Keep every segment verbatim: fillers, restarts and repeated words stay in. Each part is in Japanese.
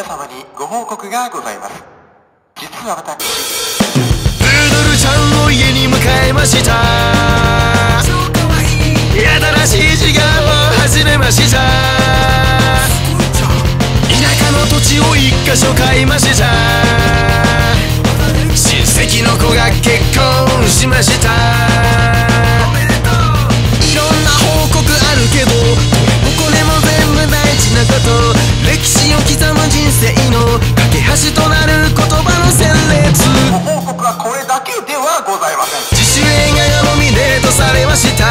皆様にご報告がございます。実は私プードルちゃんを家に迎えました。新しい時間を始めました。田舎の土地を一箇所買いました。親戚の子が結婚しました。いろんな報告あるけど、どれもこれも全部大事なこと。歴史を刻む人生の架け橋となる言葉の戦列。ご報告はこれだけではございません。自主映画がノミネートされました。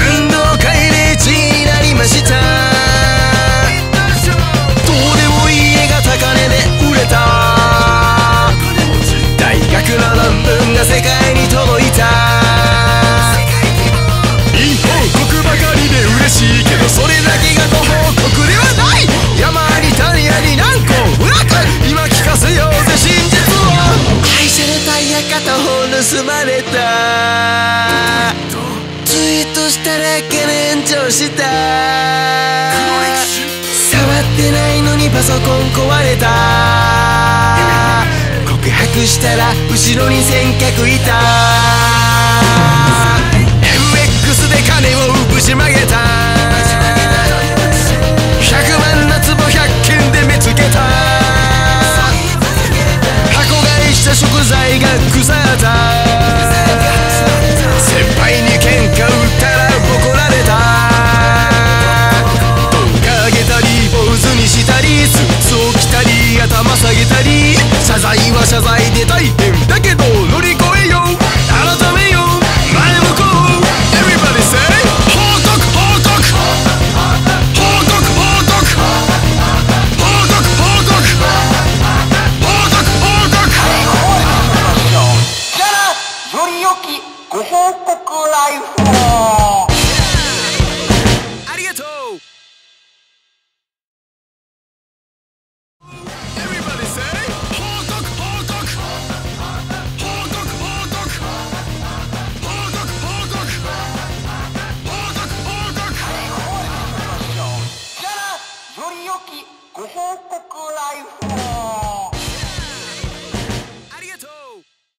運動会でいちいになりました。どうでもいい絵が高値で売れた。大学の論文が世界に届いた。いい報告ばかりで嬉しいけど、それだけがご報告ではない。山あり谷あり何個もなく、今聞かせようぜ真実を。会社のタイヤ片方盗まれた。ツイートしただけで炎上した。触ってないのにパソコン壊れた。告白したら後ろに先客いた。エムエックス で金をぶちまげた。ひゃくまんの壺ひゃっけんで見つけた。箱買いした食材が腐った。先輩に喧嘩売ったら怒られた。動画あげたり坊主にしたり、スーツを着たり頭下げたり、謝罪は謝罪で大変だけど乗り越えよう。改めよう。ご報告ライフ。ありがとう。